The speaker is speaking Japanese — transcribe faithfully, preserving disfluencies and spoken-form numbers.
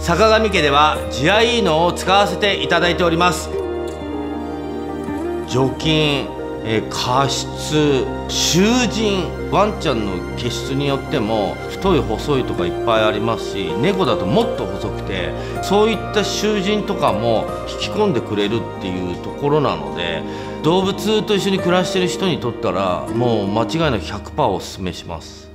坂上家では地合いのを使わせていただいております。除菌、え加湿、囚人、ワンちゃんの毛質によっても太い細いとかいっぱいありますし、猫だともっと細くて、そういった囚人とかも引き込んでくれるっていうところなので、動物と一緒に暮らしてる人にとったらもう間違いなく ひゃくパーセント おすすめします。